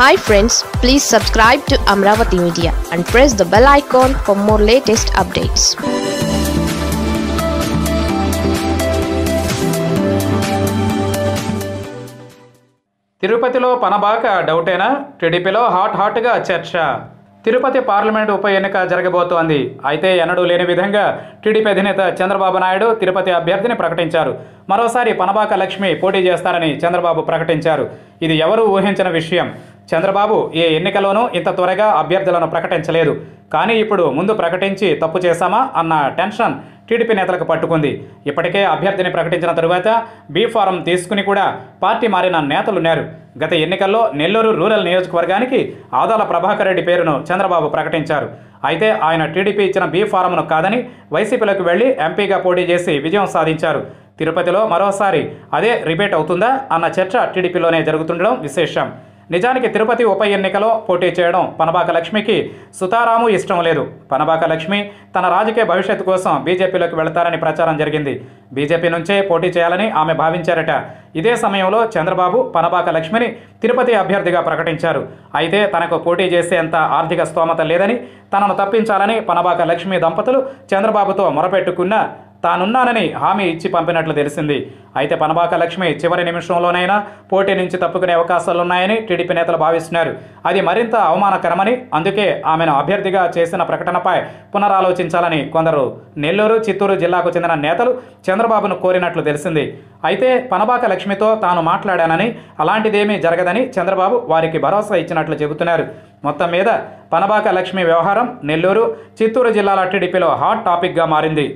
Hi friends, please subscribe to Amravati Media and press the bell icon for more latest updates. తిరుపతిలో పనబాక డౌటేనా టీడీపీలో హాట్గా చర్చ. Tirupati parliament ఉప ఎన్నిక జరగబోతోంది. అయితే ఎన్నడూ లేని విధంగా టీడీపీ అధినేత చంద్రబాబు నాయుడు తిరుపతి అభ్యర్థిని ప్రకటించారు. మరోసారి పనబాక లక్ష్మి పోటీ చేస్తారని చంద్రబాబు ప్రకటించారు. ఇది ఎవరూ ఊహించిన విషయం. చంద్రబాబు ఏ ఎన్నికలోనూ ఇంత త్వరగా అభ్యర్థులను ప్రకటించలేదు. కానీ ఇప్పుడు ముందు ప్రకటించి తప్పు చేశామా అన్న టెన్షన్ టీడీపీ నేతలకు పట్టుకుంది. ఇప్పటికే అభ్యర్థిని ప్రకటించిన తరువాత బీ ఫారం తీసుకుని కూడా పార్టీ మారిన నేతలున్నారు. గత ఎన్నికల్లో నెల్లూరు రూరల్ నియోజకవర్గానికి ఆదాల ప్రభాకర్ రెడ్డి పేరును చంద్రబాబు ప్రకటించారు. అయితే ఆయన టీడీపీ ఇచ్చిన బీ ఫారంను కాదని వైసీపీలోకి వెళ్ళి ఎంపీగా పోటీ చేసి విజయం సాధించారు. తిరుపతిలో మరోసారి అదే రిపీట్ అవుతుందా అన్న చర్చ టీడీపీలోనే జరుగుతుండడం విశేషం. నిజానికి తిరుపతి ఉప ఎన్నికలో పోటీ చేయడం పనబాక లక్ష్మికి సుతారాము ఇష్టం లేదు. పనబాక లక్ష్మి తన రాజకీయ భవిష్యత్తు కోసం బీజేపీలోకి వెళతారని ప్రచారం జరిగింది. బీజేపీ నుంచే పోటీ చేయాలని ఆమె భావించారట. ఇదే సమయంలో చంద్రబాబు పనబాక లక్ష్మిని తిరుపతి అభ్యర్థిగా ప్రకటించారు. అయితే తనకు పోటీ చేసేంత ఆర్థిక స్తోమత లేదని, తనను తప్పించాలని పనబాక లక్ష్మి దంపతులు చంద్రబాబుతో మొరపెట్టుకున్న తానున్నానని హామీ ఇచ్చి పంపినట్లు తెలిసింది. అయితే పనబాక లక్ష్మి చివరి నిమిషంలోనైనా పోటీ నుంచి తప్పుకునే అవకాశాలున్నాయని టీడీపీ నేతలు భావిస్తున్నారు. అది మరింత అవమానకరమని, అందుకే ఆమెను అభ్యర్థిగా చేసిన ప్రకటనపై పునరాలోచించాలని కొందరు నెల్లూరు, చిత్తూరు జిల్లాకు చెందిన నేతలు చంద్రబాబును కోరినట్లు తెలిసింది. అయితే పనబాక లక్ష్మితో తాను మాట్లాడానని, అలాంటిదేమీ జరగదని చంద్రబాబు వారికి భరోసా ఇచ్చినట్లు చెబుతున్నారు. మొత్తం మీద పనబాక లక్ష్మి వ్యవహారం నెల్లూరు, చిత్తూరు జిల్లాల టీడీపీలో హాట్ టాపిక్గా మారింది.